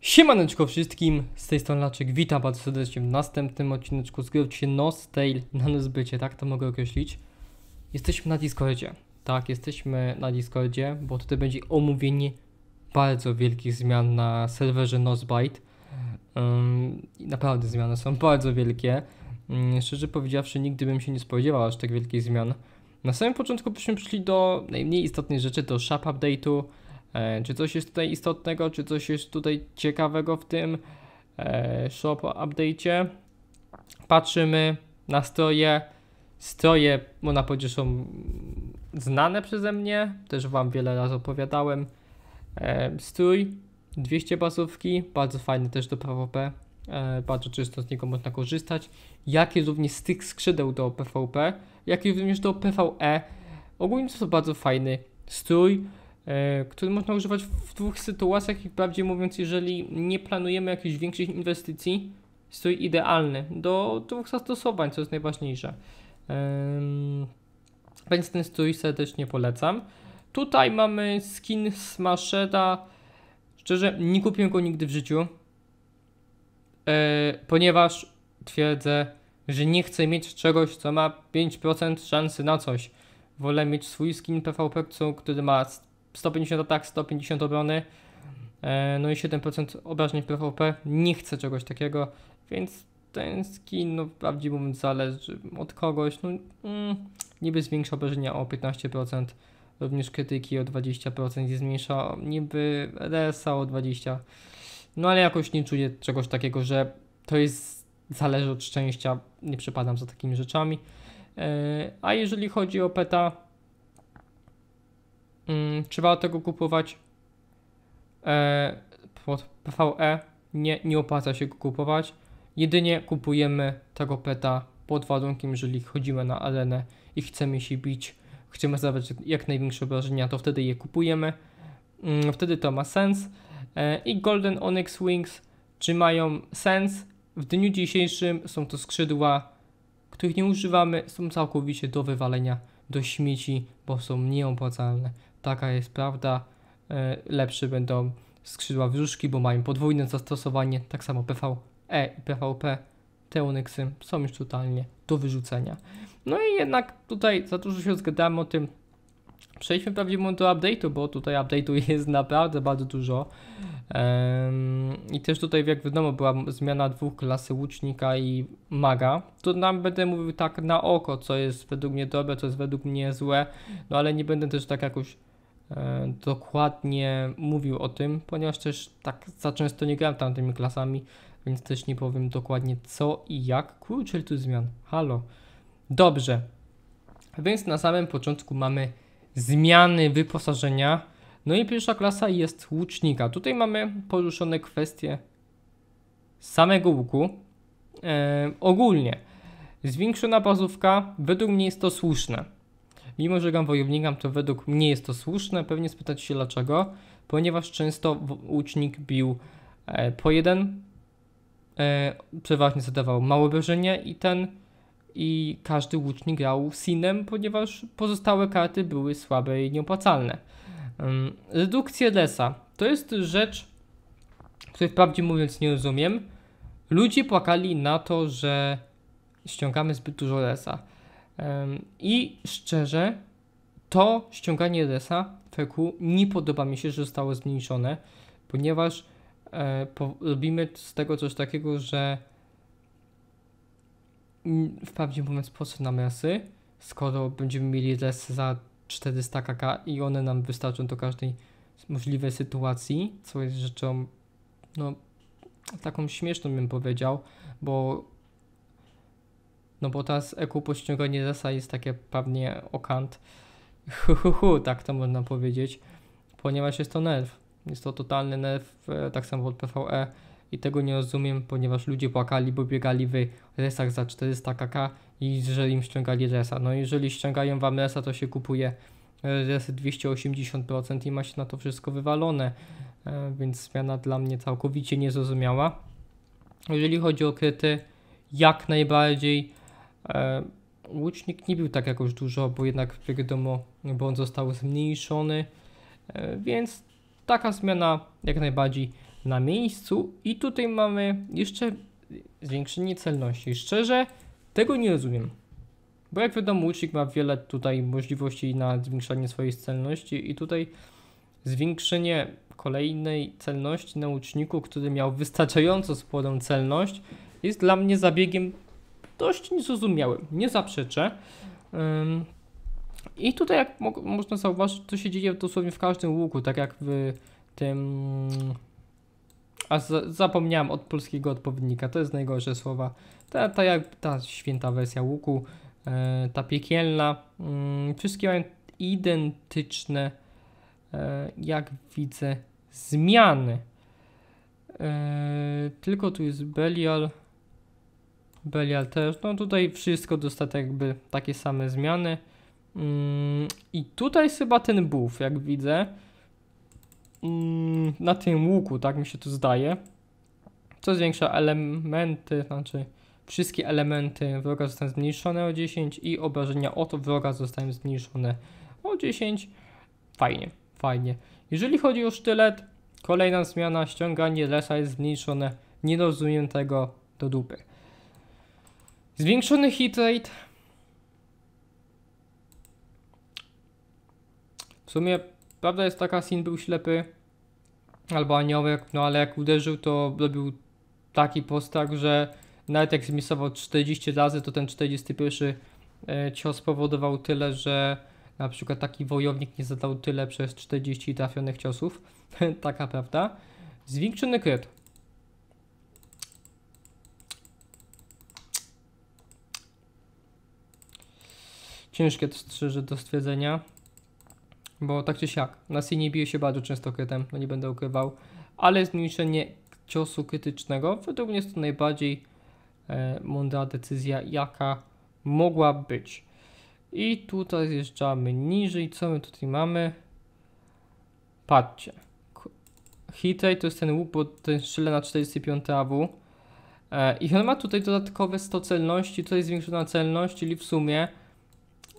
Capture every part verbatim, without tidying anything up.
Siemaneczko wszystkim, z tej strony Laczek, witam bardzo serdecznie w następnym odcineczku z gry oczywiście Nostale na Nozbycie, tak to mogę określić. Jesteśmy na Discordzie, tak, jesteśmy na Discordzie, bo tutaj będzie omówienie bardzo wielkich zmian na serwerze Nozbycie. Um, naprawdę zmiany są bardzo wielkie, um, szczerze powiedziawszy nigdy bym się nie spodziewał aż tak wielkich zmian. Na samym początku byśmy przyszli do najmniej istotnej rzeczy, do shop update'u. E, czy coś jest tutaj istotnego, czy coś jest tutaj ciekawego w tym e, shop update'cie? Patrzymy na stroje. Stroje, można powiedzieć, są znane przeze mnie, też wam wiele razy opowiadałem. E, strój, dwieście pasówki, bardzo fajny też do PvP, e, bardzo czysto z niego można korzystać. Jak i również z tych skrzydeł do PvP, jak i również do PvE. Ogólnie to jest bardzo fajny strój, e, który można używać w dwóch sytuacjach i prawdziwie mówiąc, jeżeli nie planujemy jakichś większych inwestycji, strój idealny do dwóch zastosowań, co jest najważniejsze. E, więc ten strój serdecznie polecam. Tutaj mamy skin Smashera. Szczerze, nie kupiłem go nigdy w życiu, yy, ponieważ twierdzę, że nie chcę mieć czegoś, co ma pięć procent szansy na coś. Wolę mieć swój skin PvP, który ma sto pięćdziesiąt atak, sto pięćdziesiąt obrony, yy, no i siedem procent obrażeń w PvP. Nie chcę czegoś takiego, więc ten skin, no prawdziwie mówiąc, zależy od kogoś. No, mm, niby zwiększa obrażenia o piętnaście procent. Również krytyki o dwadzieścia procent i zmniejsza niby R S A o dwadzieścia procent. No ale jakoś nie czuję czegoś takiego, że to jest zależy od szczęścia. Nie przepadam za takimi rzeczami. Yy, a jeżeli chodzi o peta, yy, czy warto go kupować yy, pod PvE? Nie, nie opłaca się go kupować. Jedynie kupujemy tego peta pod warunkiem, jeżeli chodzimy na arenę i chcemy się bić. Chcemy zabrać jak największe obrażenia, to wtedy je kupujemy. Wtedy to ma sens. I Golden Onyx Wings, czy mają sens? W dniu dzisiejszym są to skrzydła, których nie używamy, są całkowicie do wywalenia, do śmieci, bo są nieopłacalne. Taka jest prawda. Lepsze będą skrzydła wróżki, bo mają podwójne zastosowanie. Tak samo PvE i PvP. Te Onyxy są już totalnie do wyrzucenia. No i jednak tutaj za dużo się zgadzamy o tym. Przejdźmy prawdziwie do update'u, bo tutaj update'u jest naprawdę bardzo dużo. Um, I też tutaj, jak wiadomo, była zmiana dwóch klasy łucznika i maga. To nam będę mówił tak na oko, co jest według mnie dobre, co jest według mnie złe. No ale nie będę też tak jakoś e, dokładnie mówił o tym, ponieważ też tak za często nie grałem tam tymi klasami. Więc też nie powiem dokładnie co i jak. Kurczę, tu zmian. Halo. Dobrze. Więc na samym początku mamy zmiany wyposażenia. No i pierwsza klasa jest łucznika. Tutaj mamy poruszone kwestie samego łuku. E, ogólnie. Zwiększona pasówka. Według mnie jest to słuszne. Mimo że gram wojownikom, to według mnie jest to słuszne. Pewnie spytać się dlaczego. Ponieważ często łucznik bił e, po jeden. Yy, przeważnie zadawał małe obrażenia i ten i każdy łucznik grał sinem, ponieważ pozostałe karty były słabe i nieopłacalne. Yy, redukcja lesa to jest rzecz, której wprawdzie mówiąc nie rozumiem. Ludzie płakali na to, że ściągamy zbyt dużo lesa yy, i szczerze to ściąganie lesa w E Q nie podoba mi się, że zostało zmniejszone, ponieważ Po, robimy z tego coś takiego, że wprawdzie mówiąc po co nam rasy, skoro będziemy mieli resy za czterysta k k i one nam wystarczą do każdej możliwej sytuacji, co jest rzeczą no taką śmieszną bym powiedział, bo no bo teraz E Q po ściąganie resa jest takie pewnie okant, hu, hu, hu, tak to można powiedzieć, ponieważ jest to nerw. Jest to totalny nerw, tak samo od PvE i tego nie rozumiem, ponieważ ludzie płakali, bo biegali w resach za czterysta k k i że im ściągali resa. No jeżeli ściągają wam resa, to się kupuje resy dwieście osiemdziesiąt procent i ma się na to wszystko wywalone, więc zmiana dla mnie całkowicie niezrozumiała. Jeżeli chodzi o kryty, jak najbardziej łucznik nie był tak jakoś dużo, bo jednak wiadomo, bo on został zmniejszony, więc taka zmiana jak najbardziej na miejscu. I tutaj mamy jeszcze zwiększenie celności. Szczerze, tego nie rozumiem. Bo jak wiadomo, łucznik ma wiele tutaj możliwości na zwiększanie swojej celności i tutaj zwiększenie kolejnej celności na łuczniku, który miał wystarczająco sporą celność, jest dla mnie zabiegiem dość niezrozumiałym, nie zaprzeczę. Ym. I tutaj jak mo można zauważyć, to się dzieje dosłownie w każdym łuku, tak jak w tym... A za zapomniałem od polskiego odpowiednika, to jest najgorsze słowa. Ta, ta, jak ta święta wersja łuku, yy, ta piekielna, yy, wszystkie mają identyczne, yy, jak widzę, zmiany. Yy, tylko tu jest Belial. Belial też, no tutaj wszystko dostaje jakby takie same zmiany. Yy, I tutaj jest chyba ten buff, jak widzę, yy, na tym łuku, tak mi się tu zdaje, co zwiększa elementy, znaczy wszystkie elementy wroga zostają zmniejszone o dziesięć i obrażenia od wroga zostają zmniejszone o dziesięć. Fajnie, fajnie. Jeżeli chodzi o sztylet, kolejna zmiana, ściąganie lesa jest zmniejszone, nie rozumiem tego do dupy. Zwiększony hitrate. W sumie prawda jest taka, Sin był ślepy albo aniołek, no ale jak uderzył, to robił taki postak, że nawet jak zmisował czterdzieści razy, to ten czterdziesty pierwszy cios powodował tyle, że na przykład taki wojownik nie zadał tyle przez czterdzieści trafionych ciosów. Taka prawda. Zwiększony kryt. Ciężkie to strzeże do stwierdzenia, bo tak czy siak, na Sinie bije się bardzo często krytem, no nie będę ukrywał, ale zmniejszenie ciosu krytycznego według mnie jest to najbardziej e, mądra decyzja, jaka mogła być. I tutaj zjeżdżamy niżej, co my tutaj mamy? Patrzcie, hitrate to jest ten łuk, bo ten strzela na czterdzieści pięć A W e, i on ma tutaj dodatkowe sto celności, tutaj zwiększona celność, czyli w sumie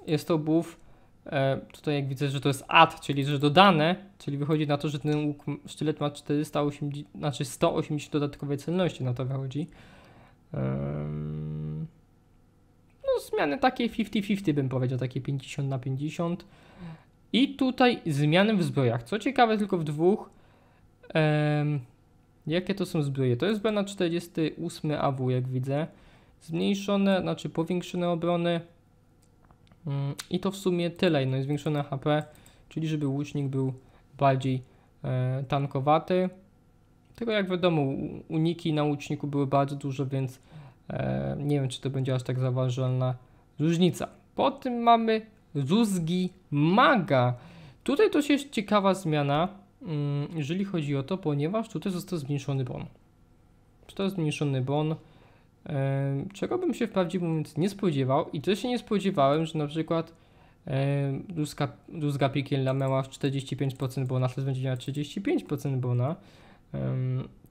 jest to buff, e, tutaj jak widzę, że to jest add, czyli że dodane, czyli wychodzi na to, że ten łuk, sztylet ma czterysta osiemdziesiąt, znaczy sto osiemdziesiąt dodatkowej celności, na to wychodzi. Um, no zmiany takie fifty fifty bym powiedział, takie pięćdziesiąt na pięćdziesiąt. I tutaj zmiany w zbrojach, co ciekawe tylko w dwóch. Um, jakie to są zbroje? To jest zbroja na czterdzieści osiem A W jak widzę. Zmniejszone, znaczy powiększone obrony. I to w sumie tyle, no i zwiększone H P, czyli żeby łucznik był bardziej e, tankowaty. Tylko jak wiadomo, uniki na łuczniku były bardzo duże, więc e, nie wiem, czy to będzie aż tak zauważalna różnica. Potem mamy rózgi maga. Tutaj to jest ciekawa zmiana, mm, jeżeli chodzi o to, ponieważ tutaj został zmniejszony bon. Został zmniejszony bon. Czego bym się wprawdzie mówiąc nie spodziewał i też się nie spodziewałem, że na przykład rózga, rózga piekielna miała czterdzieści pięć procent bona, teraz będzie miała trzydzieści pięć procent bona,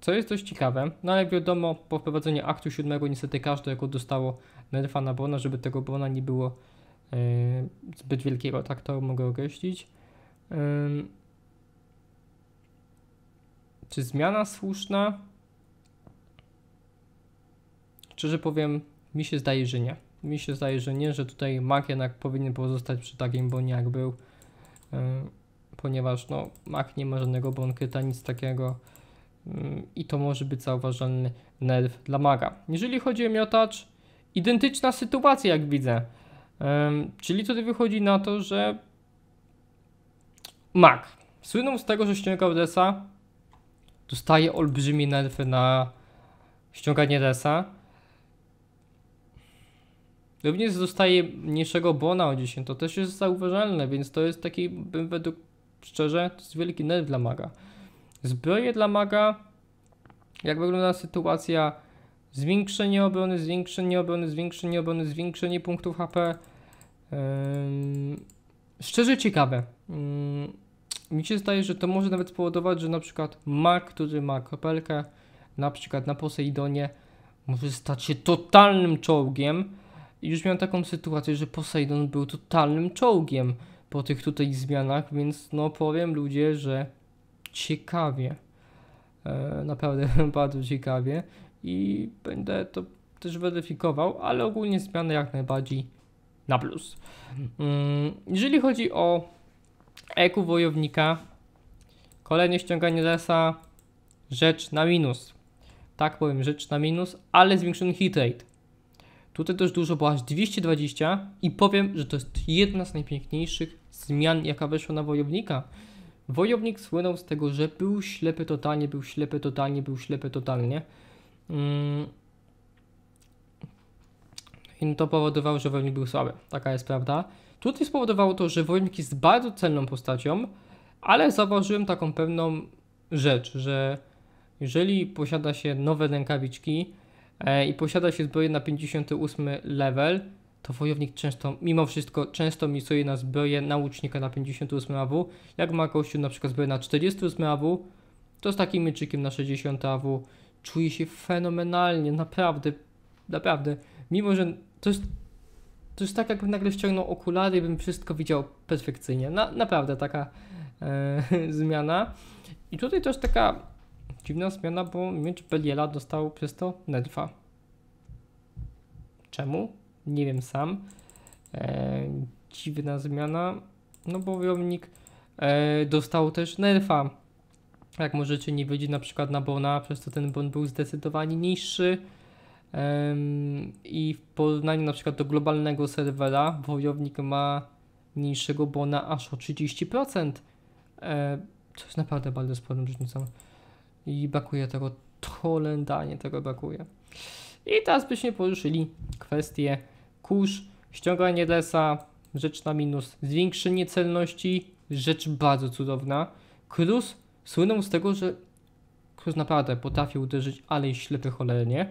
co jest dość ciekawe, no ale wiadomo, po wprowadzeniu aktu siódmego niestety każde jako dostało nerfa na bona, żeby tego bona nie było zbyt wielkiego, tak to mogę określić. Czy zmiana słuszna? Szczerze powiem, mi się zdaje, że nie. Mi się zdaje, że nie, że tutaj mag jednak powinien pozostać przy takim bonie jak był, yy, ponieważ no, mag nie ma żadnego bonkryta, nic takiego yy, i to może być zauważalny nerw dla maga. Jeżeli chodzi o miotacz, identyczna sytuacja jak widzę, yy, czyli tutaj wychodzi na to, że mag słynął z tego, że ściągał resa, dostaje olbrzymie nerwy na ściąganie resa. Również dostaje mniejszego bona o dziesięć, to też jest zauważalne, więc to jest taki, bym według, szczerze, to jest wielki nerw dla maga. Zbroje dla maga, jak wygląda sytuacja, zwiększenie obrony, zwiększenie obrony, zwiększenie obrony, zwiększenie punktów H P. Ym, szczerze ciekawe. Ym, mi się zdaje, że to może nawet spowodować, że na przykład mag, który ma kropelkę, na przykład na Poseidonie, może stać się totalnym czołgiem. I już miałem taką sytuację, że Poseidon był totalnym czołgiem po tych tutaj zmianach, więc no powiem ludzie, że ciekawie. Naprawdę bardzo ciekawie i będę to też weryfikował, ale ogólnie zmiany jak najbardziej na plus. Jeżeli chodzi o eku wojownika, kolejne ściąganie resa, rzecz na minus. Tak powiem, rzecz na minus, ale zwiększony hitrate. Tutaj też dużo, bo aż dwieście dwadzieścia i powiem, że to jest jedna z najpiękniejszych zmian, jaka weszła na wojownika. Wojownik słynął z tego, że był ślepy totalnie, był ślepy totalnie, był ślepy totalnie. Mm. I to powodowało, że wojownik był słaby. Taka jest prawda. Tutaj spowodowało to, że wojownik jest bardzo cenną postacią, ale zauważyłem taką pewną rzecz, że jeżeli posiada się nowe rękawiczki e, i posiada się zbroję na pięćdziesiąty ósmy level, to wojownik często, mimo wszystko, często misuje na zbroję naucznika na pięćdziesiąty ósmy A W. Jak ma kościół na przykład zbroję na czterdziesty ósmy A W, to z takim mieczykiem na sześćdziesiąty A W czuje się fenomenalnie, naprawdę, naprawdę. Mimo, że to jest, to jest tak, jakbym nagle ściągnął okulary i bym wszystko widział perfekcyjnie. Na, naprawdę taka e, zmiana. I tutaj też taka dziwna zmiana, bo miecz Beliala dostał przez to nerfa. Czemu? Nie wiem sam. E, dziwna zmiana, no bo wojownik e, dostał też nerfa. Jak możecie nie wiedzieć, na przykład na Bona, przez to ten Bon był zdecydowanie niższy. E, I w porównaniu na przykład do globalnego serwera, wojownik ma niższego Bona aż o trzydzieści procent. E, co jest naprawdę bardzo sporą różnicą. I brakuje tego tolendanie, tego brakuje. I teraz byśmy poruszyli kwestię kurz, ściąganie lesa, rzecz na minus, zwiększenie celności, rzecz bardzo cudowna. Cruz słynął z tego, że Cruz naprawdę potrafi uderzyć, ale i ślepy cholernie.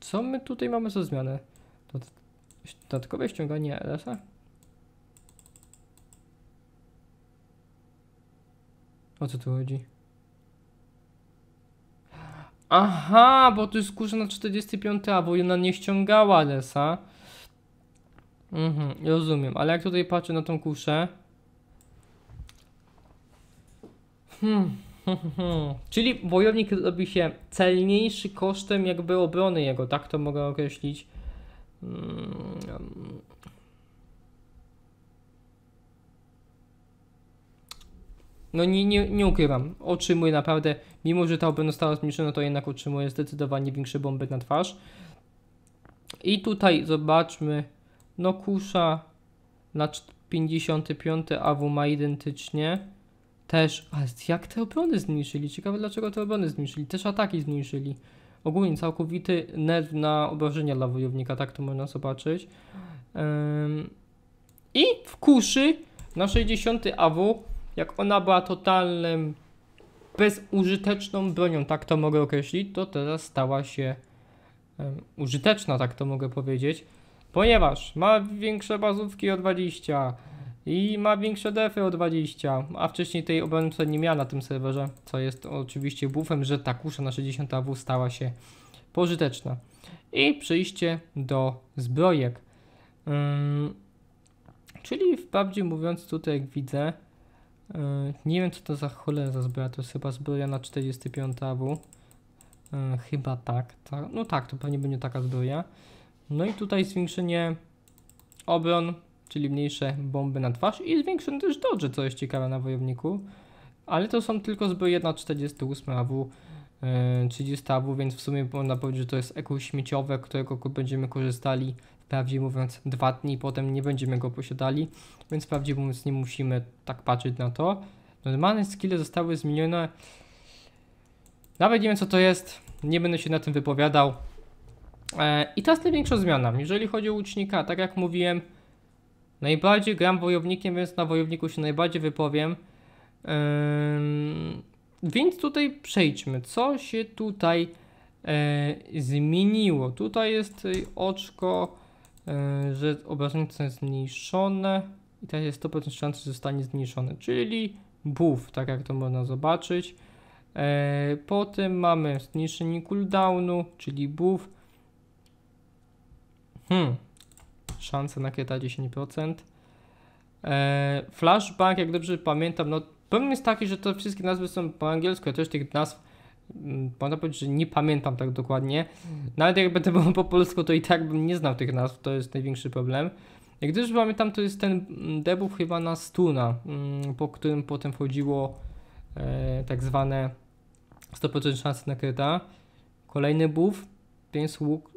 Co my tutaj mamy za zmianę? Dodatkowe ściąganie lesa? O co tu chodzi? Aha, bo to jest kurza na czterdziesty piąty A, bo ona nie ściągała lesa. Mhm, rozumiem, ale jak tutaj patrzę na tą kuszę. Hmm, hmm, hmm. Czyli wojownik robi się celniejszy kosztem jakby obrony jego, tak to mogę określić. Hmm. No nie, nie, nie ukrywam, otrzymuję naprawdę, mimo że ta obrona została zmniejszona, to jednak otrzymuję zdecydowanie większe bomby na twarz. I tutaj zobaczmy, no kusza na pięćdziesiąty piąty A W ma identycznie. Też, ale jak te obrony zmniejszyli? Ciekawe dlaczego te obrony zmniejszyli, też ataki zmniejszyli. Ogólnie całkowity nerw na obrażenia dla wojownika, tak to można zobaczyć. Ym... I w kuszy na sześćdziesiąty A W, jak ona była totalnym, bezużyteczną bronią, tak to mogę określić, to teraz stała się um, użyteczna, tak to mogę powiedzieć, ponieważ ma większe bazówki o dwadzieścia i ma większe defy o dwadzieścia, a wcześniej tej obrony nie miała na tym serwerze, co jest oczywiście buffem, że ta kusza na sześćdziesiąty A W stała się pożyteczna. I przejście do zbrojek. Hmm, czyli wprawdzie mówiąc tutaj, jak widzę, nie wiem co to za cholera za zbroja, to jest chyba zbroja na czterdziesty piąty A W. Chyba tak, tak, no tak, to pewnie będzie taka zbroja. No i tutaj zwiększenie obron, czyli mniejsze bomby na twarz i zwiększone też dodge, co jest ciekawe na wojowniku. Ale to są tylko zbroje na czterdziesty ósmy A W, trzydziesty A W, więc w sumie można powiedzieć, że to jest eko śmieciowe, którego będziemy korzystali, wprawdzie mówiąc, dwa dni, potem nie będziemy go posiadali, więc wprawdzie mówiąc nie musimy tak patrzeć na to. Normalne skille zostały zmienione, nawet nie wiem co to jest, nie będę się na tym wypowiadał. Eee, I teraz największa zmiana, jeżeli chodzi o łucznika, tak jak mówiłem, najbardziej gram wojownikiem, więc na wojowniku się najbardziej wypowiem. Eee, więc tutaj przejdźmy, co się tutaj e, zmieniło. Tutaj jest oczko, e, że obrażenia są zmniejszone i teraz jest sto procent szans, że zostanie zmniejszone, czyli buff, tak jak to można zobaczyć. E, potem mamy zmniejszenie cooldownu, czyli buff. Hmm, szansa na kryta dziesięć procent. E, flashback, jak dobrze pamiętam, no problem jest taki, że to wszystkie nazwy są po angielsku, ja też tych nazw m, można powiedzieć, że nie pamiętam tak dokładnie. Nawet jak będę był po polsku, to i tak bym nie znał tych nazw, to jest największy problem. Jak dobrze pamiętam, to jest ten debuff chyba na stuna, m, po którym potem wchodziło e, tak zwane sto procent szansy na kryta. Kolejny buff, więc łuk,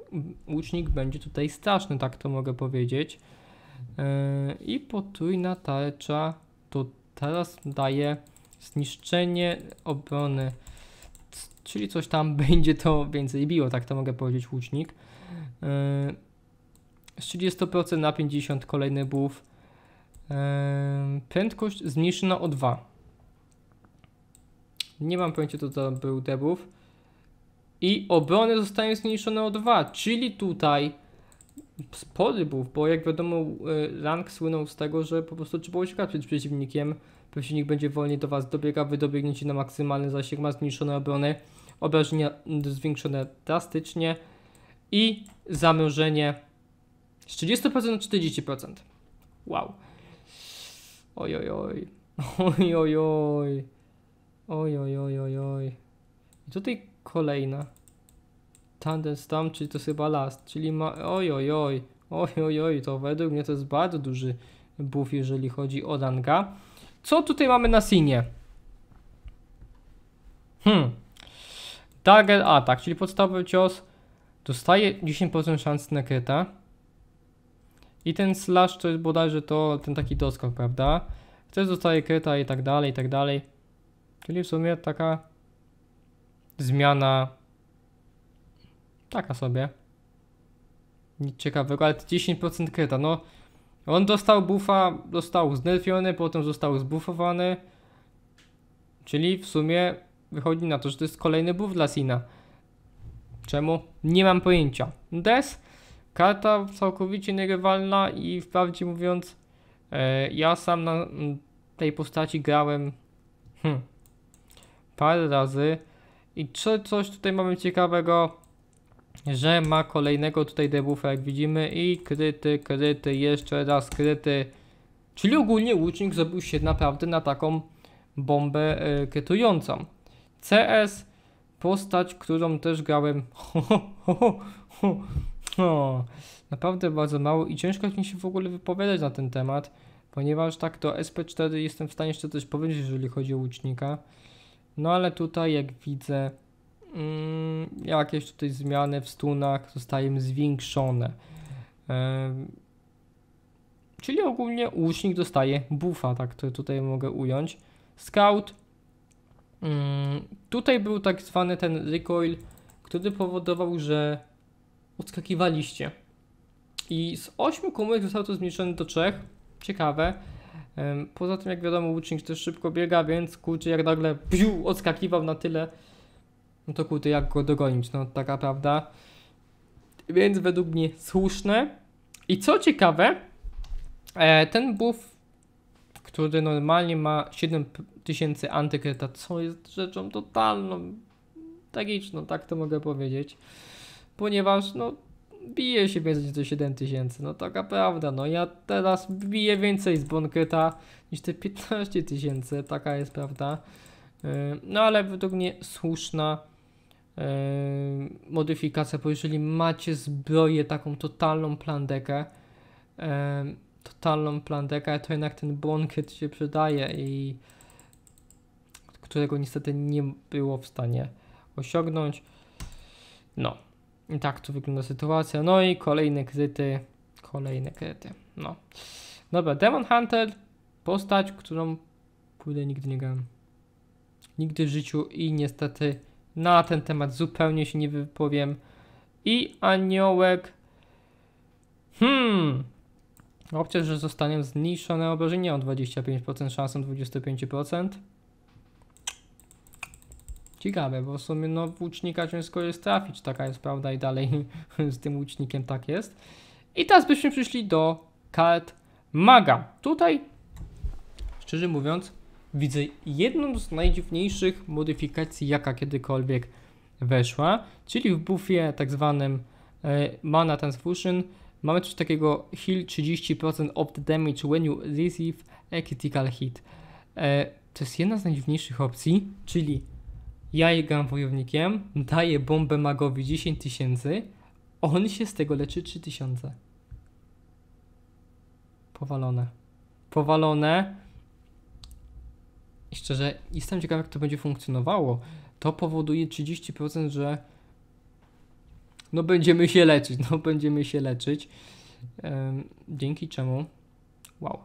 łucznik będzie tutaj straszny, tak to mogę powiedzieć. I potrójna tarcza to teraz daje zniszczenie obrony, czyli coś tam będzie to więcej biło, tak to mogę powiedzieć, łucznik. Z trzydziestu procent na pięćdziesiąt kolejny buff. Prędkość zmniejszona o dwa. Nie mam pojęcia, co to był debuff. I obrony zostają zmniejszone o dwa, czyli tutaj spory buff, bo jak wiadomo rank słynął z tego, że po prostu trzeba uciekać przed przeciwnikiem, przeciwnik będzie wolniej do was dobiega, wy dobiegniecie na maksymalny zasięg, ma zmniejszone obrony, obrażenia zwiększone drastycznie i zamrożenie z trzydziestu procent na czterdzieści procent. Wow. Oj oj oj. Oj oj oj. Oj oj oj oj oj. I tutaj kolejna. Thunderstorm, czyli to jest chyba last, czyli ma... Oj, oj, oj, oj, oj, oj, to według mnie to jest bardzo duży buff, jeżeli chodzi o ranga. Co tutaj mamy na sinie? Hmm. Dagger atak, czyli podstawowy cios. Dostaje dziesięć procent szans na kryta. I ten slash to jest bodajże to ten taki doskok, prawda? Też dostaje kryta i tak dalej, i tak dalej. Czyli w sumie taka zmiana... Taka sobie. Nic ciekawego, ale dziesięć procent kryta, no. On dostał buffa, został znerfiony, potem został zbuffowany. Czyli w sumie wychodzi na to, że to jest kolejny buff dla Sina. Czemu? Nie mam pojęcia. Des, karta całkowicie nierywalna i wprawdzie mówiąc, e, ja sam na tej postaci grałem hmm, parę razy. I czy coś tutaj mamy ciekawego? Że ma kolejnego tutaj debuffa, jak widzimy, i kryty, kryty, jeszcze raz kryty. Czyli ogólnie łucznik zrobił się naprawdę na taką bombę y, krytującą. C S, postać, którą też grałem ho, ho, ho, ho, ho. Naprawdę bardzo mało i ciężko mi się w ogóle wypowiadać na ten temat, ponieważ tak to S P cztery jestem w stanie jeszcze coś powiedzieć, jeżeli chodzi o łucznika. No ale tutaj jak widzę, Mm, jakieś tutaj zmiany w stunach zostają zwiększone, yy, czyli ogólnie łucznik dostaje buffa, tak to tutaj mogę ująć. Scout, yy, tutaj był tak zwany ten recoil, który powodował, że odskakiwaliście i z ośmiu komórek zostało to zmniejszone do trzech. Ciekawe. yy, poza tym jak wiadomo łucznik też szybko biega, więc kurczę, jak nagle piu, odskakiwał na tyle, no to kurde, jak go dogonić, no taka prawda. Więc według mnie słuszne. I co ciekawe, ten buff, który normalnie ma siedem tysięcy antykryta, co jest rzeczą totalną, tragiczną, tak to mogę powiedzieć. Ponieważ no bije się więcej niż siedem tysięcy, no taka prawda, no ja teraz biję więcej z bonkryta niż te piętnaście tysięcy, taka jest prawda. No ale według mnie słuszna modyfikacja, bo jeżeli macie zbroję taką totalną plandekę, totalną plandekę, to jednak ten bonkryt się przydaje i którego niestety nie było w stanie osiągnąć. No i tak to wygląda sytuacja. No i kolejne kryty, kolejne kryty. No dobra, Demon Hunter, postać, którą pójdę nigdy nie grałem, nigdy w życiu i niestety na ten temat zupełnie się nie wypowiem. I aniołek. Hmm. Opcja, że zostaną zmniejszone obrażenia o dwadzieścia pięć procent, szansą dwadzieścia pięć procent. Ciekawe, bo w sumie no łucznika ciężko jest trafić, taka jest prawda i dalej z tym łucznikiem tak jest. I teraz byśmy przyszli do kart maga. Tutaj, szczerze mówiąc, widzę jedną z najdziwniejszych modyfikacji, jaka kiedykolwiek weszła, czyli w buffie tak zwanym e, Mana Transfusion Mamy coś takiego heal trzydzieści procent of the damage when you receive a critical hit. E, to jest jedna z najdziwniejszych opcji, czyli ja gram wojownikiem, daję bombę magowi dziesięć tysięcy, on się z tego leczy trzy tysiące. Powalone. Powalone. I szczerze, jestem ciekaw, jak to będzie funkcjonowało. To powoduje trzydzieści procent, że no będziemy się leczyć, no będziemy się leczyć. Ym, dzięki czemu? Wow.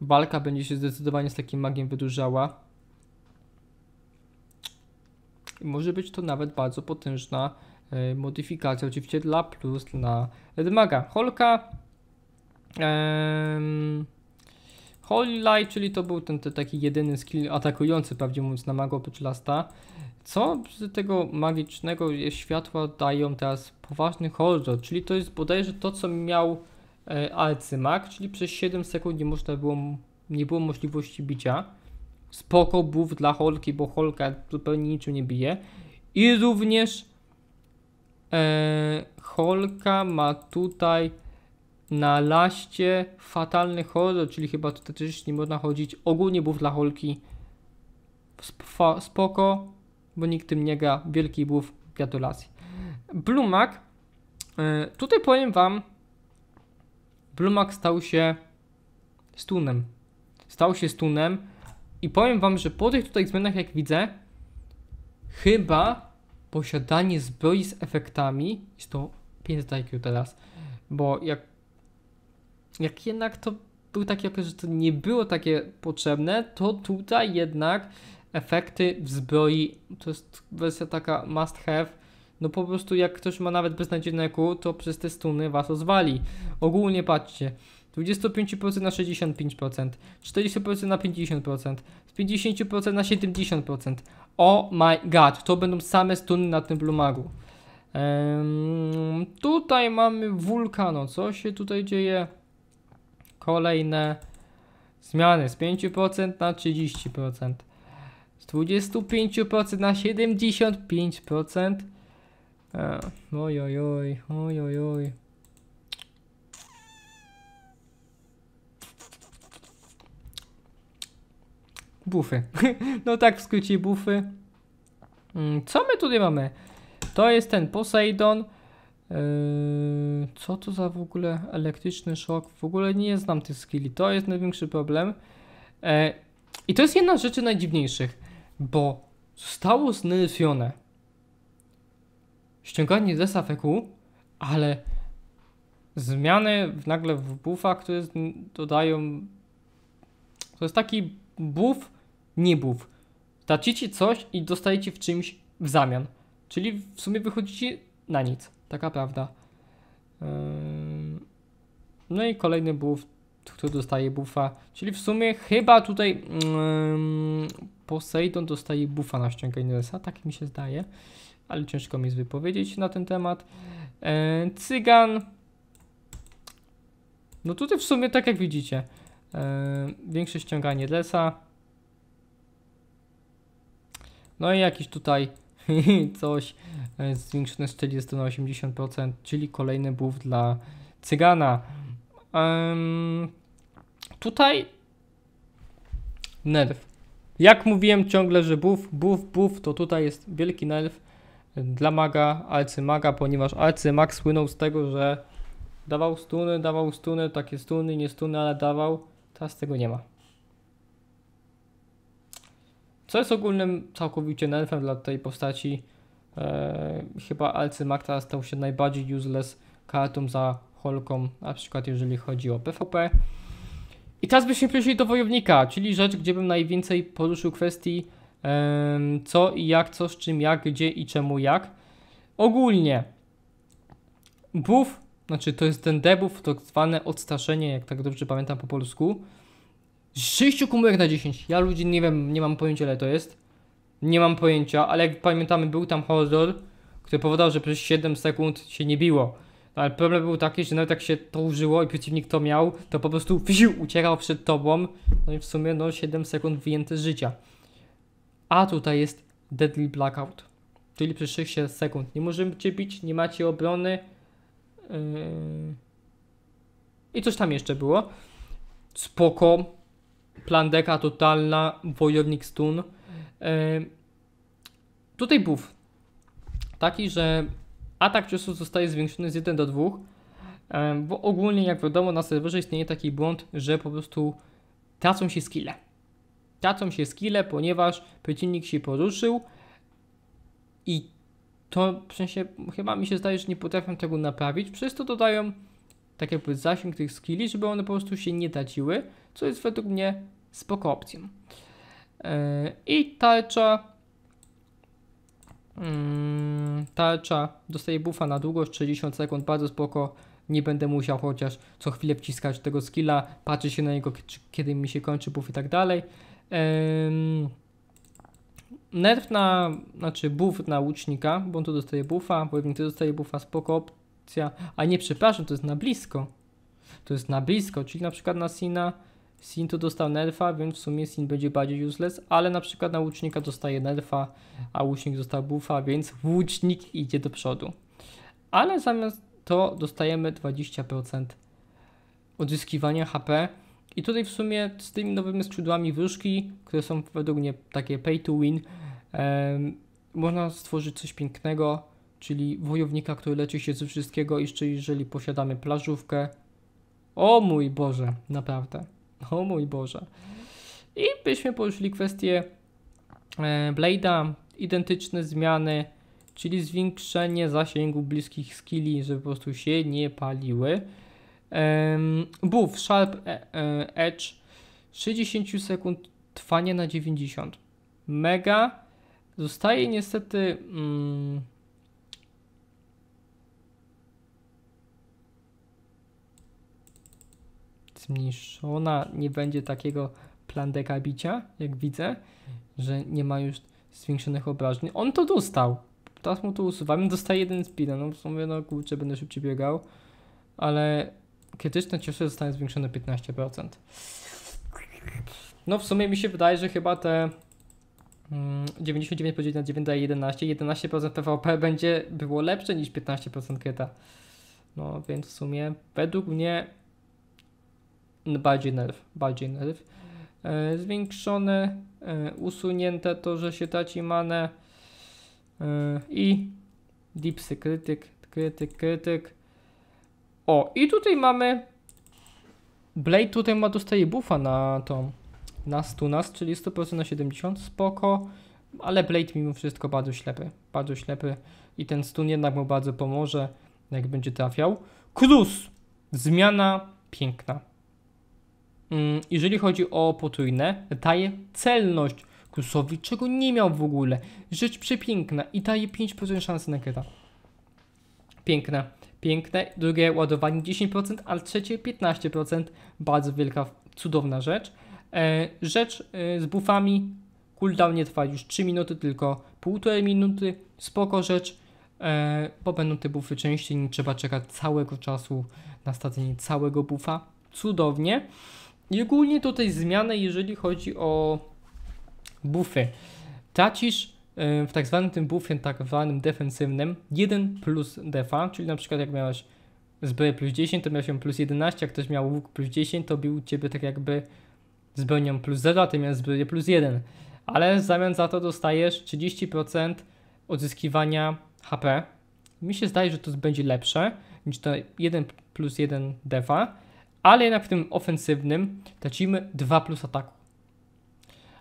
Walka będzie się zdecydowanie z takim magiem wydłużała. I może być to nawet bardzo potężna y, modyfikacja, oczywiście dla plus, dla Edmaga. Holka. Ym, Holy Light, czyli to był ten, ten taki jedyny skill atakujący, prawdziwie mówiąc, na mago oprócz lasta. Co z tego magicznego światła dają teraz poważny horror, czyli to jest bodajże to, co miał e, arcymag, czyli przez siedem sekund nie można było, nie było możliwości bicia. Spoko buff dla Holki, bo Holka zupełnie niczym nie bije. I również e, Holka ma tutaj na laście fatalny horror, czyli chyba tutaj też nie można chodzić. Ogólnie buff dla Holki spoko, bo nikt tym nie gra. Wielki buff, gratulacji. Blumak, yy, tutaj powiem wam, Blumak stał się stunem. Stał się stunem i powiem wam, że po tych tutaj zmianach, jak widzę, chyba posiadanie zbroi z efektami jest to pięć IQ teraz, bo jak, jak jednak to był taki okres, że to nie było takie potrzebne, to tutaj jednak efekty w zbroi to jest wersja taka must have. No po prostu jak ktoś ma nawet beznadziejne kół, to przez te stuny was rozwali. Ogólnie patrzcie, dwadzieścia pięć procent na sześćdziesiąt pięć procent, czterdzieści procent na pięćdziesiąt procent, z pięćdziesiąt procent na siedemdziesiąt procent. Oh my god, to będą same stuny na tym blumagu. Um, tutaj mamy wulkano, co się tutaj dzieje? Kolejne zmiany z pięć procent na trzydzieści procent. Z dwudziestu pięciu procent na siedemdziesiąt pięć procent. E, ojojoj, ojojoj. Bufy. No tak w skrócie bufy. Co my tutaj mamy? To jest ten Poseidon. E, co to za w ogóle elektryczny szok? W ogóle nie znam tych skilli. To jest największy problem. E, I to jest jedna z rzeczy najdziwniejszych, bo zostało znerfione ściąganie z F Q, ale zmiany nagle w buffach, które dodają, to jest taki buff, nie buff. Tracicie coś i dostajecie w czymś w zamian, czyli w sumie wychodzicie na nic, taka prawda. No i kolejny buff, który dostaje buffa, czyli w sumie chyba tutaj um, Poseidon dostaje buffa na ściąganie resa, tak mi się zdaje, ale ciężko mi jest wypowiedzieć na ten temat. E, cygan, no tutaj w sumie tak jak widzicie, e, większe ściąganie resa, no i jakiś tutaj coś e, zwiększone z czterdziestu na osiemdziesiąt procent, czyli kolejny buff dla cygana. Um, tutaj nerf. Jak mówiłem ciągle, że buff, buff, buff, to tutaj jest wielki nerf dla maga, arcymaga, ponieważ arcymag słynął z tego, że dawał stuny, dawał stuny, takie stuny, nie stuny, ale dawał. Teraz tego nie ma. Co jest ogólnym całkowicie nerfem dla tej postaci. Eee, chyba arcymag teraz stał się najbardziej useless kartą za Holką, na przykład jeżeli chodzi o PvP. I teraz byśmy przeszli do wojownika, czyli rzecz, gdzie bym najwięcej poruszył kwestii um, co i jak, co z czym, jak, gdzie i czemu, jak. Ogólnie buff, znaczy to jest ten debuff, to zwane odstraszenie, jak tak dobrze pamiętam po polsku. sześć kumulek na dziesięć, ja ludzi nie wiem, nie mam pojęcia ile to jest. Nie mam pojęcia, ale jak pamiętamy był tam horror, który powodował, że przez siedem sekund się nie biło. Ale problem był taki, że nawet jak się to użyło i przeciwnik to miał, to po prostu fiu, ucierał przed tobą. No i w sumie no siedem sekund wyjęte z życia. A tutaj jest Deadly Blackout, czyli przez sześć sekund nie możemy cię bić, nie macie obrony, I coś tam jeszcze było. Spoko. Plan deka totalna. Wojownik stun. Tutaj buff. Taki, że atak ciosu zostaje zwiększony z jednego do dwóch. Bo ogólnie, jak wiadomo, na serwerze istnieje taki błąd, że po prostu tracą się skille. Tracą się skille, ponieważ przeciwnik się poruszył i to w sensie chyba mi się zdaje, że nie potrafią tego naprawić. Przez to dodają tak jakby zasięg tych skilli, żeby one po prostu się nie traciły, co jest według mnie spoko opcją. Yy, I tarcza yy, tarcza dostaje buffa na długość sześćdziesiąt sekund, bardzo spoko. Nie będę musiał chociaż co chwilę wciskać tego skilla, patrzeć się na niego, kiedy mi się kończy buff i tak dalej. Ym... Nerf na, znaczy buff na łucznika, bo on tu dostaje buffa, wojownik też dostaje buffa, spoko opcja. A nie, przepraszam, to jest na blisko. To jest na blisko, czyli na przykład na Sina. Sin tu dostał nerfa, więc w sumie Sin będzie bardziej useless, ale na przykład na łucznika dostaje nerfa, a łucznik dostał buffa, więc łucznik idzie do przodu. Ale zamiast to dostajemy dwadzieścia procent odzyskiwania H P. I tutaj w sumie z tymi nowymi skrzydłami wróżki, które są według mnie takie pay to win, um, można stworzyć coś pięknego, czyli wojownika, który leczy się ze wszystkiego, jeszcze jeżeli posiadamy plażówkę. O mój Boże, naprawdę. O mój Boże. I byśmy poruszyli kwestię e, Blade'a, identyczne zmiany, czyli zwiększenie zasięgu bliskich skilli, żeby po prostu się nie paliły. Um, buff Sharp Edge sześćdziesiąt sekund, trwanie na dziewięćdziesiąt. Mega. Zostaje niestety mm, zmniejszona. Nie będzie takiego plandeka bicia, jak widzę, że nie ma już zwiększonych obrażeń. On to dostał. Teraz mu to usuwamy. Dostaje jeden speed. No w sumie, no kurczę, będę szybciej biegał. Ale krytyczne ciosy zostaną zwiększone piętnaście procent. No w sumie mi się wydaje, że chyba te mm, dziewięćdziesiąt dziewięć podzielić na dziewięć daje jedenaście. jedenaście procent T V P będzie było lepsze niż piętnaście procent kryta. No więc w sumie według mnie no, bardziej nerf. Bardziej nerf. E, zwiększone, e, usunięte to, że się traci manę. E, I dipsy, krytyk, krytyk, krytyk. O, i tutaj mamy Blade, tutaj ma dostaje buffa na tą na stuna, czyli sto procent na siedemdziesiąt, spoko, ale Blade mimo wszystko bardzo ślepy, bardzo ślepy i ten stun jednak mu bardzo pomoże, jak będzie trafiał. Cruz, zmiana piękna. Mm, jeżeli chodzi o potrójne, daje celność Cruzowi, czego nie miał w ogóle. Rzecz przepiękna i daje pięć procent szansy na kryta. Piękne. Piękne, drugie ładowanie dziesięć procent, ale trzecie piętnaście procent, bardzo wielka, cudowna rzecz. E, rzecz e, z buffami, cooldown nie trwa już trzy minuty, tylko półtorej minuty, spoko rzecz, e, bo będą te buffy częściej, nie trzeba czekać całego czasu na stracenie całego buffa, cudownie. I ogólnie tutaj zmiany, jeżeli chodzi o buffy, tracisz w tak zwanym tym buffie, tak zwanym defensywnym, jeden plus defa, czyli na przykład jak miałeś zbroję plus dziesięć, to miałeś ją plus jedenaście, jak ktoś miał łuk plus dziesięć, to bił ciebie tak jakby z bronią plus zero, a ty miałeś zbroję plus jeden, ale w zamian za to dostajesz trzydzieści procent odzyskiwania H P. Mi się zdaje, że to będzie lepsze niż to jeden plus jeden defa, ale jednak w tym ofensywnym tracimy dwa plus ataku.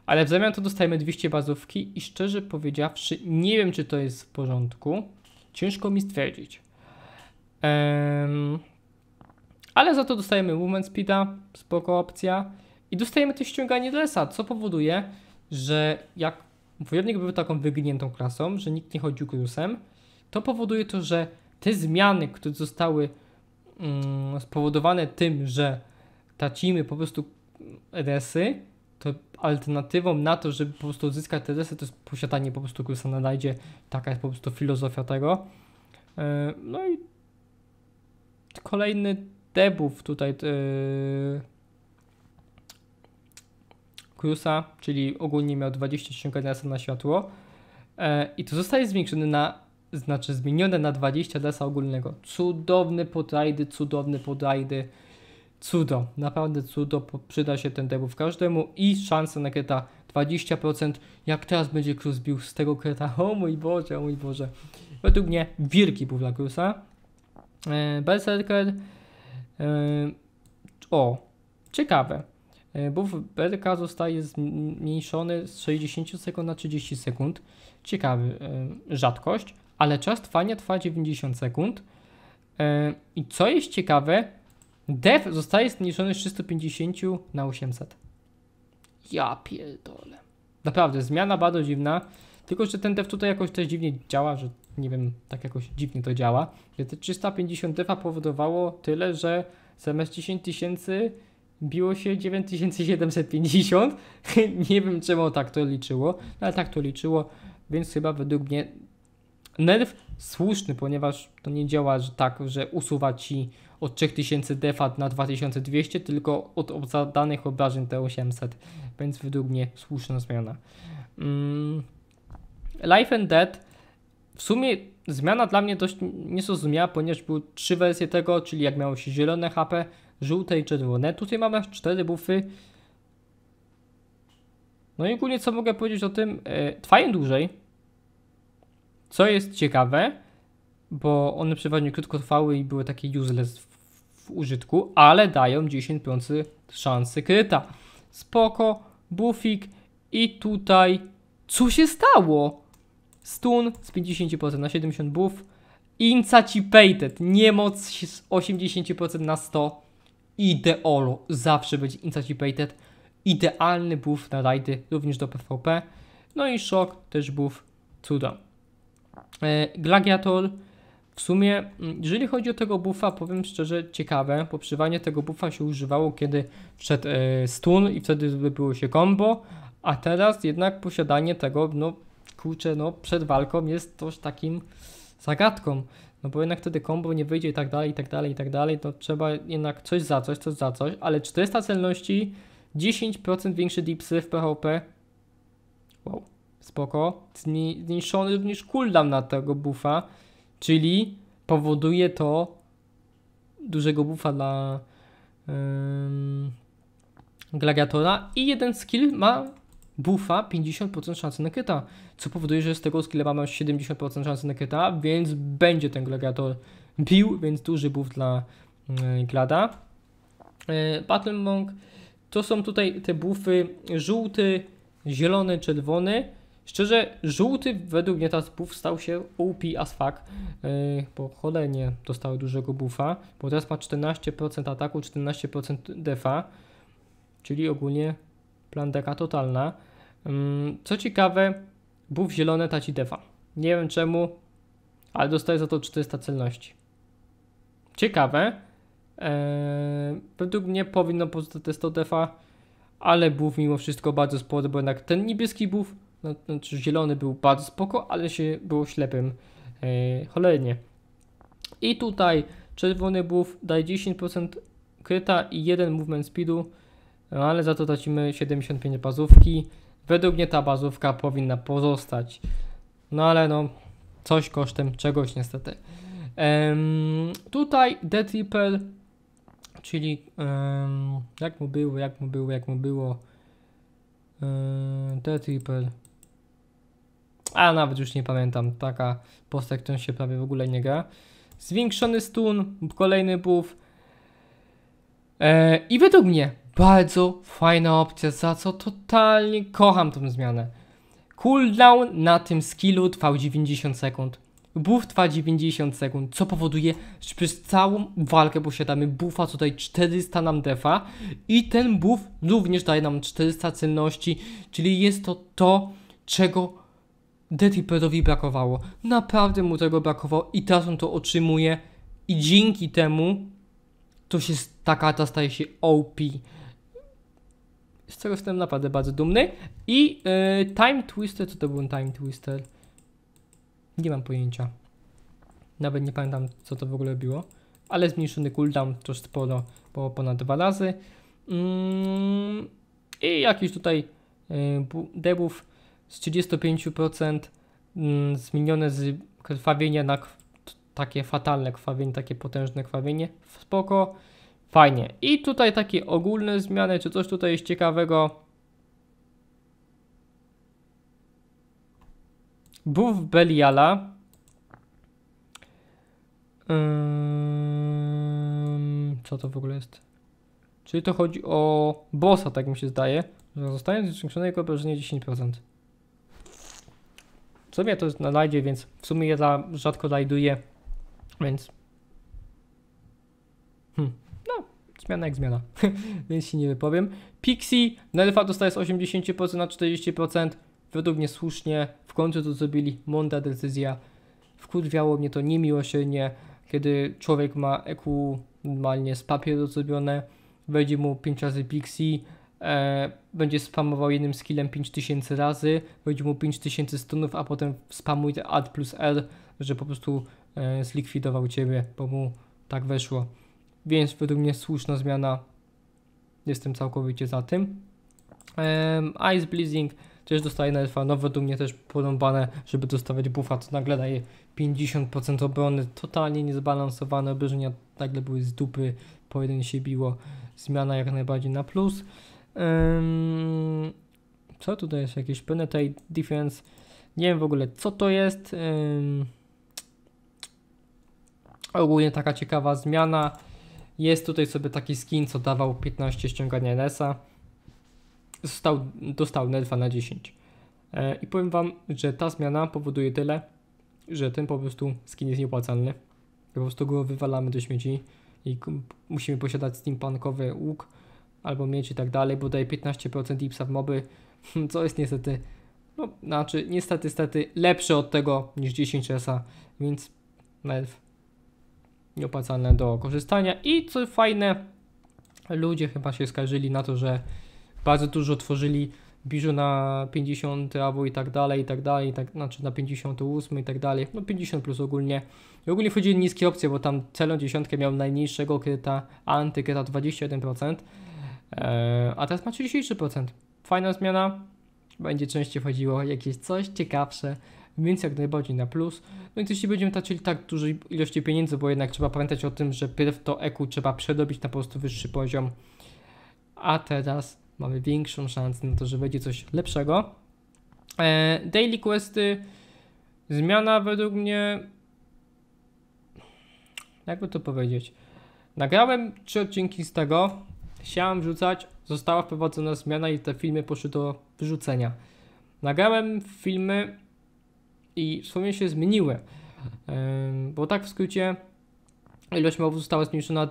Ale w zamian to dostajemy dwieście bazówki i szczerze powiedziawszy, nie wiem, czy to jest w porządku. Ciężko mi stwierdzić. Um, ale za to dostajemy movement speeda, spoko opcja. I dostajemy też ściąganie dresa, co powoduje, że jak wojownik był taką wygniętą klasą, że nikt nie chodził krusem, to powoduje to, że te zmiany, które zostały um, spowodowane tym, że tracimy po prostu dresy, to alternatywą na to, żeby po prostu odzyskać te desy, to jest posiadanie po prostu kursa na rajdzie. Taka jest po prostu filozofia tego. No i kolejny debuff tutaj yy, kursa, czyli ogólnie miał dwadzieścia ściągania na światło. Yy, I to zostaje zwiększone na znaczy zmienione na dwadzieścia dasa ogólnego. Cudowny podajdy, cudowny podajdy. Cudo, naprawdę cudo, przyda się ten debuff każdemu i szansa na kreta dwadzieścia procent. Jak teraz będzie Krus bił z tego kreta, o mój Boże, o mój Boże. Według mnie wielki buff dla Krusa. Yy, Berserker, yy, o, ciekawe, yy, buff Berka zostaje zmniejszony z sześćdziesięciu sekund na trzydzieści sekund. Ciekawy, yy, rzadkość, ale czas trwania trwa dziewięćdziesiąt sekund. Yy, I co jest ciekawe, def zostaje zmniejszony z trzystu pięćdziesięciu na osiemset. Ja pierdolę. Naprawdę, zmiana bardzo dziwna. Tylko że ten def tutaj jakoś też dziwnie działa, że nie wiem, tak jakoś dziwnie to działa. Że te trzysta pięćdziesiąt defa powodowało tyle, że zamiast dziesięć tysięcy biło się dziewięć tysięcy siedemset pięćdziesiąt. Nie wiem czemu tak to liczyło, ale tak to liczyło, więc chyba według mnie nerf słuszny, ponieważ to nie działa że tak, że usuwa ci od trzech tysięcy defat na dwa tysiące dwieście, tylko od, od zadanych obrażeń te osiemset, więc według mnie słuszna zmiana. Mm. Life and Death, w sumie zmiana dla mnie dość niezrozumiała, ponieważ były trzy wersje tego, czyli jak miało się zielone H P, żółte i czerwone. Tutaj mamy aż cztery buffy. No i ogólnie co mogę powiedzieć o tym, e, trwają dłużej, co jest ciekawe, bo one przeważnie krótko trwały i były takie useless w, w użytku, ale dają dziesięć procent szansy kryta. Spoko, buffik i tutaj co się stało? Stun z pięćdziesięciu procent na siedemdziesiąt buff, incapacitated, niemoc z osiemdziesięciu procent na sto, ideolo, zawsze będzie incapacitated, idealny buff na rajdy, również do PvP, no i szok, też buff, cuda. Gladiator, w sumie jeżeli chodzi o tego buffa, powiem szczerze, ciekawe, bo przywanie tego buffa się używało, kiedy wszedł e, stun i wtedy wybyło się combo, a teraz jednak posiadanie tego, no kurczę, no przed walką jest toż takim zagadką, no bo jednak wtedy combo nie wyjdzie i tak dalej, i tak dalej, i tak dalej, to trzeba jednak coś za coś, coś za coś, ale czterysta celności, dziesięć procent większe dipsy w PvP, wow. Spoko, zmniejszony również cooldown na tego buffa, czyli powoduje to dużego buffa dla um, gladiatora i jeden skill ma buffa pięćdziesiąt procent szansy na kryta, co powoduje, że z tego skilla mamy siedemdziesiąt procent szansy na kryta, więc będzie ten gladiator bił, więc duży buff dla um, glada. E, Battle Monk, to są tutaj te buffy żółty, zielony, czerwony. Szczerze, żółty według mnie teraz buff stał się O P as fuck, yy, bo cholernie dostały dużego buffa, bo teraz ma czternaście procent ataku, czternaście procent defa, czyli ogólnie plandeka totalna. Yy, co ciekawe, buff zielony traci defa. Nie wiem czemu, ale dostaje za to czterysta celności. Ciekawe, yy, według mnie powinno pozostać sto defa, ale buff mimo wszystko bardzo spory, bo jednak ten niebieski buff, no, znaczy zielony był bardzo spoko, ale się było ślepym yy, cholernie. I tutaj czerwony buff daje dziesięć procent kryta i jeden movement speedu, no, ale za to tracimy siedemdziesiąt pięć bazówki. Według mnie ta bazówka powinna pozostać, no ale no coś kosztem czegoś niestety. Ym, tutaj Death Reaper, czyli um, jak mu było, jak mu było, jak mu było um, Death Reaper, a nawet już nie pamiętam, taka postać, którą się prawie w ogóle nie gra. Zwiększony stun, kolejny buff e, i według mnie bardzo fajna opcja, za co totalnie kocham tą zmianę. Cooldown na tym skillu trwał dziewięćdziesiąt sekund. Buff trwa dziewięćdziesiąt sekund, co powoduje, że przez całą walkę posiadamy buffa, tutaj czterysta nam defa i ten buff również daje nam czterysta celności, czyli jest to to, czego Death Reaperowi brakowało. Naprawdę mu tego brakowało i teraz on to otrzymuje i dzięki temu to się ta karta staje się O P. Z czego jestem naprawdę bardzo dumny. I yy, Time Twister, co to był Time Twister? Nie mam pojęcia. Nawet nie pamiętam, co to w ogóle było. Ale zmniejszony cooldown to sporo, bo ponad dwa razy. Mm, I jakiś tutaj y, debuff z trzydziestu pięciu procent zmienione z krwawienia na takie fatalne krwawienie, takie potężne krwawienie. Spoko, fajnie. I tutaj takie ogólne zmiany, czy coś tutaj jest ciekawego. Buff Beliala. Ym... Co to w ogóle jest? Czyli to chodzi o bossa, tak mi się zdaje. Zostając zwiększone jego obrażenie dziesięć procent. W sumie to jest na lajdzie, więc w sumie ja za rzadko lajduję, więc... Hmm. No, zmiana jak zmiana, więc się nie wypowiem. Pixie, nerfa dostaje z osiemdziesięciu procent na czterdzieści procent. Według mnie słusznie, w końcu to zrobili, mądra decyzja. Wkurwiało mnie to niemiłosiernie, kiedy człowiek ma E Q normalnie z papieru zrobione, wejdzie mu pięć razy Pixie, e, będzie spamował jednym skillem pięć tysięcy razy, wejdzie mu pięć tysięcy stunów, a potem spamuj te Alt plus R, że po prostu e, zlikwidował ciebie, bo mu tak weszło. Więc według mnie słuszna zmiana, jestem całkowicie za tym. E, Ice Blizzing też dostaje nerfa, no według mnie też porąbane, żeby dostawać buffa, to nagle daje pięćdziesiąt procent obrony, totalnie niezbalansowane, obrażenia nagle były z dupy, po jeden się biło, zmiana jak najbardziej na plus. Um, co tutaj jest, jakieś penetrate defense, nie wiem w ogóle co to jest. Um, ogólnie taka ciekawa zmiana, jest tutaj sobie taki skin, co dawał piętnaście ściągania N S a. Został, dostał nerfa na dziesięć. E, I powiem wam, że ta zmiana powoduje tyle, że ten po prostu skin jest nieopłacalny. Po prostu go wywalamy do śmieci i musimy posiadać steampunkowy łuk albo mieć i tak dalej, bo daje piętnaście procent dipsa w moby, co jest niestety, no znaczy niestety, niestety lepsze od tego niż dziesięć S a, więc nerf nieopłacalne do korzystania. I co fajne, ludzie chyba się skarżyli na to, że bardzo dużo tworzyli biżu na pięćdziesiąt albo i tak dalej, i tak dalej, i tak, znaczy na pięćdziesiąt osiem i tak dalej, no pięćdziesiąt plus ogólnie. I ogólnie wchodzili niskie opcje, bo tam celą dziesiątkę miał najniższego kryta, antykryta dwadzieścia jeden procent, eee, a teraz ma trzydzieści trzy procent. Fajna zmiana, będzie częściej wchodziło jakieś coś ciekawsze, więc jak najbardziej na plus. No i jeśli będziemy tracić tak dużej ilości pieniędzy, bo jednak trzeba pamiętać o tym, że pierw to E Q trzeba przerobić na po prostu wyższy poziom, a teraz mamy większą szansę na to, że będzie coś lepszego. E, daily questy. Zmiana według mnie... Jakby to powiedzieć? Nagrałem trzy odcinki z tego. Chciałem wrzucać. Została wprowadzona zmiana i te filmy poszły do wyrzucenia. Nagrałem filmy i w sumie się zmieniły. E, bo tak w skrócie... Ilość mobów została zmniejszona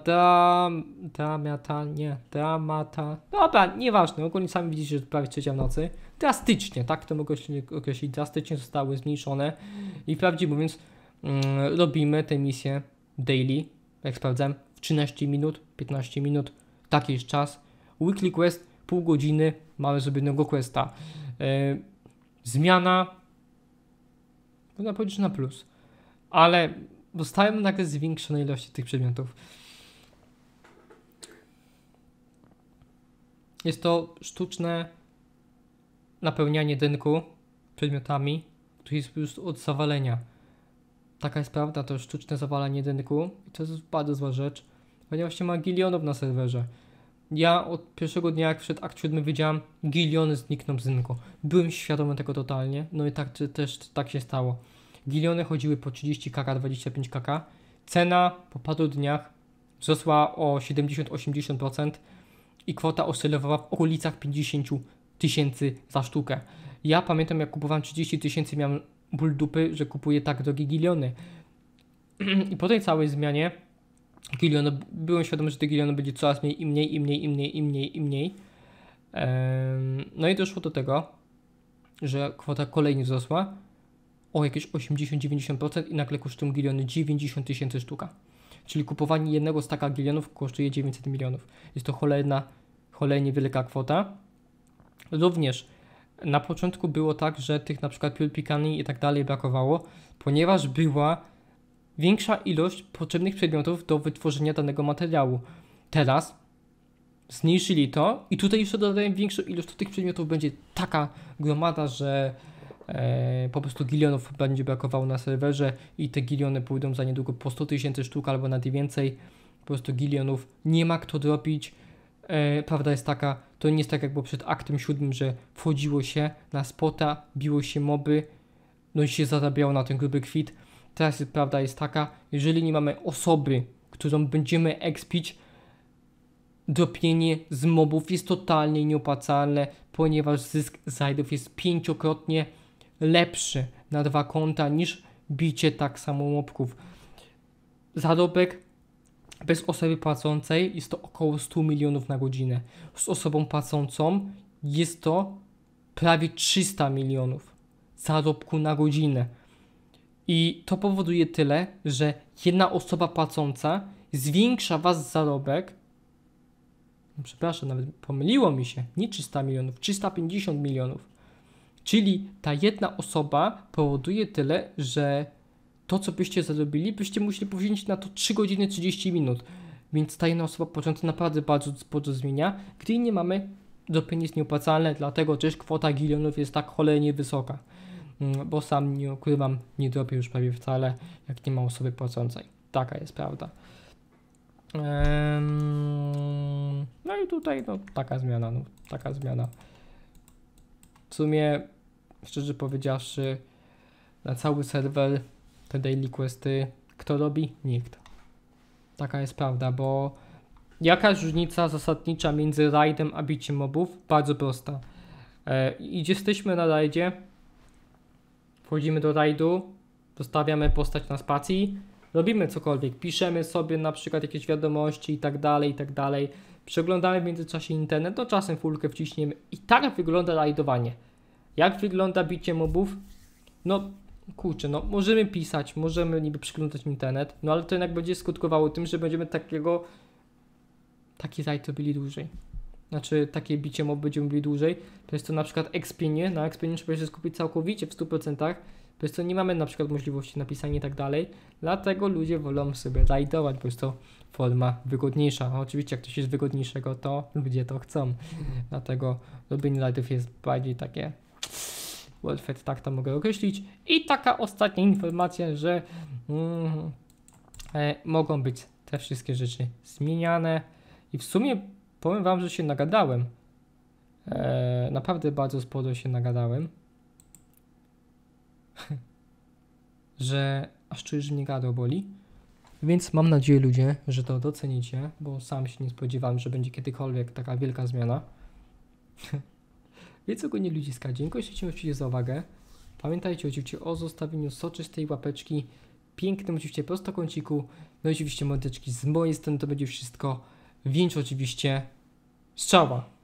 dramatalnie, dramata, dobra, nieważne, ogólnie sami widzicie, że prawie trzecia w nocy, drastycznie, tak to mogę określić, drastycznie zostały zmniejszone i prawdziwie mówiąc mm, robimy tę misję daily, jak sprawdzałem, w trzynaście minut, piętnaście minut, taki jest czas, weekly quest, pół godziny, mamy sobie jednego questa, yy, zmiana, można powiedzieć, że na plus, ale dostałem nagle zwiększonej ilości tych przedmiotów. Jest to sztuczne napełnianie dynku przedmiotami, który jest po prostu od zawalenia. Taka jest prawda, to sztuczne zawalanie dynku. I to jest bardzo zła rzecz, ponieważ się ma gilionów na serwerze. Ja od pierwszego dnia, jak wszedł akt siódmy, wiedziałem, giliony znikną z dynku. Byłem świadomy tego totalnie, no i tak też tak się stało. Giliony chodziły po trzydzieści kaka, dwadzieścia pięć kaka. Cena po paru dniach wzrosła o siedemdziesiąt do osiemdziesięciu procent i kwota oscylowała w okolicach pięćdziesiąt tysięcy za sztukę. Ja pamiętam, jak kupowałem trzydzieści tysięcy, miałem ból dupy, że kupuję tak drogie giliony. I po tej całej zmianie giliony, byłem świadomy, że tych gilionów będzie coraz mniej i mniej, i mniej, i mniej, i mniej, i mniej. No i doszło do tego, że kwota kolejnie wzrosła o jakieś osiemdziesiąt do dziewięćdziesięciu procent i nagle kosztują giliony dziewięćdziesiąt tysięcy sztuka. Czyli kupowanie jednego staka gilionów kosztuje dziewięćset milionów. Jest to cholerna, cholernie wielka kwota. Również na początku było tak, że tych na przykład purpikani i tak dalej brakowało, ponieważ była większa ilość potrzebnych przedmiotów do wytworzenia danego materiału. Teraz zmniejszyli to i tutaj jeszcze dodaję większą ilość tych przedmiotów, będzie taka gromada, że e, po prostu gilionów będzie brakowało na serwerze i te giliony pójdą za niedługo po sto tysięcy sztuk albo nawet więcej. Po prostu gilionów nie ma kto dropić. E, prawda jest taka, to nie jest tak jak było przed aktem siódmym, że wchodziło się na spota, biło się moby, no i się zarabiało na ten gruby kwit. Teraz prawda jest taka, jeżeli nie mamy osoby, którą będziemy expić, dropienie z mobów jest totalnie nieopłacalne, ponieważ zysk zajdów jest pięciokrotnie lepszy na dwa konta niż bicie tak samo mobków. Zarobek bez osoby płacącej jest to około stu milionów na godzinę. Z osobą płacącą jest to prawie trzysta milionów zarobku na godzinę. I to powoduje tyle, że jedna osoba płacąca zwiększa wasz zarobek. Przepraszam, nawet pomyliło mi się, nie trzysta milionów, trzysta pięćdziesiąt milionów. Czyli ta jedna osoba powoduje tyle, że to, co byście zarobili, byście musieli powziąć na to trzy godziny trzydzieści minut. Więc ta jedna osoba początku naprawdę bardzo sporo zmienia, gdy nie mamy, dropienie jest nieopłacalne, dlatego też kwota gilionów jest tak cholernie wysoka. Bo sam nie ukrywam, nie dropię już prawie wcale, jak nie ma osoby płacącej. Taka jest prawda. No i tutaj no, taka zmiana, no, taka zmiana. W sumie, szczerze powiedziawszy, na cały serwer te daily questy kto robi? Nikt. Taka jest prawda, bo jakaś różnica zasadnicza między rajdem a biciem mobów? Bardzo prosta. E, gdzie jesteśmy na rajdzie, wchodzimy do rajdu, zostawiamy postać na spacji, robimy cokolwiek, piszemy sobie na przykład jakieś wiadomości i tak dalej, i tak dalej. Przeglądamy w międzyczasie internet, to czasem fulkę wciśniemy i tak wygląda rajdowanie. Jak wygląda bicie mobów? No kurczę, no możemy pisać, możemy niby przeglądać internet, no ale to jednak będzie skutkowało tym, że będziemy takiego, taki rajd robili dłużej. Znaczy takie bicie mob będziemy robili dłużej, to jest to na przykład expienie, na expienie trzeba się skupić całkowicie w stu procentach. Po prostu nie mamy na przykład możliwości napisania i tak dalej, dlatego ludzie wolą sobie rajdować, bo jest to forma wygodniejsza. A oczywiście jak coś jest wygodniejszego, to ludzie to chcą. Dlatego robienie rajdów jest bardziej takie worth it, tak to mogę określić. I taka ostatnia informacja, że mm, e, mogą być te wszystkie rzeczy zmieniane. I w sumie powiem wam, że się nagadałem. E, naprawdę bardzo sporo się nagadałem. Że aż czuję, że mnie gardło boli. Więc mam nadzieję, ludzie, że to docenicie, bo sam się nie spodziewałem, że będzie kiedykolwiek taka wielka zmiana. Więc ogólnie ludziska, dziękuję oczywiście za uwagę. Pamiętajcie oczywiście o zostawieniu soczystej łapeczki, pięknym oczywiście prostokąciku, no i oczywiście mordeczki z mojej strony to będzie wszystko. Więc oczywiście strzała!